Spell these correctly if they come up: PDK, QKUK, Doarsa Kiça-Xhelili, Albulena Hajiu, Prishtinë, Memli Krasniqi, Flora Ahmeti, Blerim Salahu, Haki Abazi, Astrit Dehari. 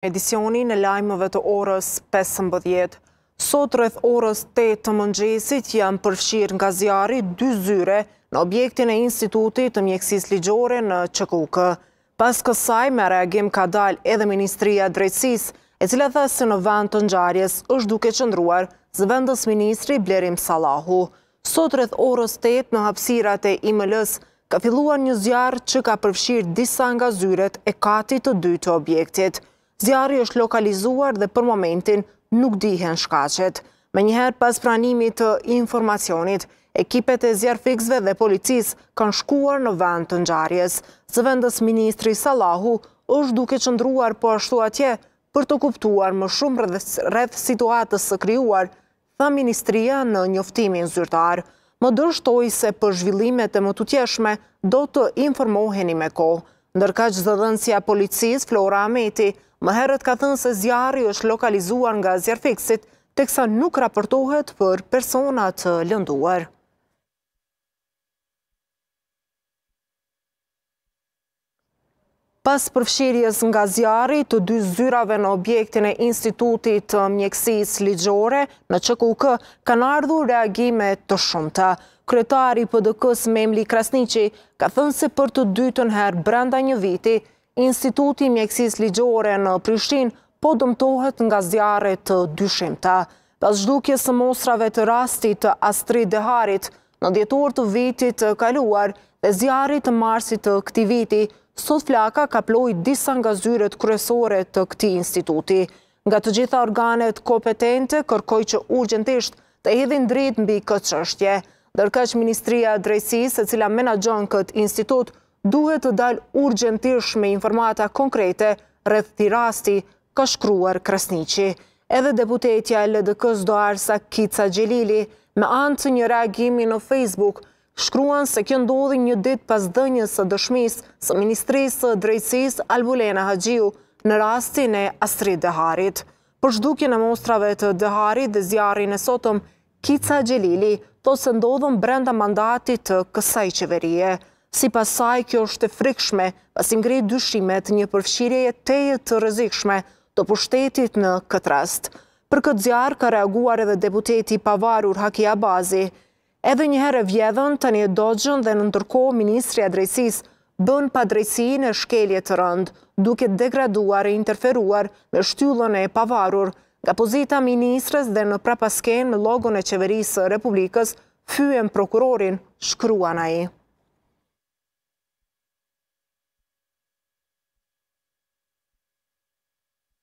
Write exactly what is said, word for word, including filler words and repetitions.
Edicioni në lajmëve të orës pesëmbëdhjetë. Sot rreth orës tetë të mëngjesit janë përfshirë nga zjarri dy zyre në objektin e Institutit të Mjekësisë Ligjore në Q K U K. Pas kësaj me reagim ka dalë edhe Ministria e Drejtësisë, e cila tha se në vend të ngjarjes është duke qëndruar zëvendës ministri Blerim Salahu. Sot rreth orës tetë në hapësirat e I M L-s ka filluar një zjarr që ka përfshirë disa nga zyret e katit të dytë të objektit. Zjarri është lokalizuar dhe për momentin nuk dihen shkaqet. Menjëherë pas pranimit të informacionit, ekipet e zjarrfikësve dhe policisë kanë shkuar në vend të ngjarjes. Zëvendës ministri Salahu është duke qëndruar po ashtu atje për të kuptuar më shumë rreth situatës së krijuar, tha ministria në njoftimin zyrtar. Më dështoi se për zhvillimet e më tutjeshme do të informoheni me kohë. Ndërkaq zëdhënësja e policisë Flora Ahmeti më herët ka thënë se zjarri është lokalizuar nga zjarrfikësit, teksa nuk raportohet për persona të lënduar. Pas përfshirjes nga zjarri të dy zyrave në objektin e Institutit të Mjekësisë Ligjore në Q K U K kanë ardhur reagime të shumta. Kryetari i P D K-s Memli Krasniqi ka thënë se për të dytën herë brenda një viti Instituti i Mjekësisë Ligjore në Prishtinë po dëmtohet nga zjarre të dyshimta. Pas zhdukjes së mostrave të rastit të Astrit Deharit në dhjetor të vitit të kaluar dhe zjarrit të marsit të këtij viti, sot flaka ka ploi disa nga zyret kryesore të këtij instituti. Nga të gjitha organet kompetente kërkoi që urgjentisht të hedhin dritë mbi këtë çështje. Ndërkaq Ministria e Drejtësisë, e cila menaxhon këtë institut, duhet të dal urgjentisht me informata konkrete rreth këtij rasti, ka shkruar Krasniqi. Edhe deputetja e L D K-s Doarsa Kiça-Xhelili, me anë të një reagimi në Facebook, shkruan se kjo ndodhi një ditë pas dhënies së dëshmisë së Ministrisë së Drejtësisë Albulena Hajiu në rastin e Astrit Deharit. Për zhdukjen e mostrave të Deharit dhe zjarrin e sotëm, Kiça-Xhelili thotë se ndodhën brenda mandatit të kësaj qeverie. Si pasaj, kjo është e frikshme, pasi ngrit dyshimet një përfshirje teje të rrezikshme të pushtetit në këtë rast. Për këtë zjarr ka reaguar edhe deputeti i pavarur Haki Abazi. Edhe një herë vjedhën, tani e doxhën dhe në ndërkohë Ministria e Drejtësisë bën padrejtësi në shkelje të rëndë, duke degraduar e interferuar me shtyllën e pavarur nga pozita ministres dhe në prapasken në logon e qeverisë së Republikës, fyen prokurorin, shkruan ai.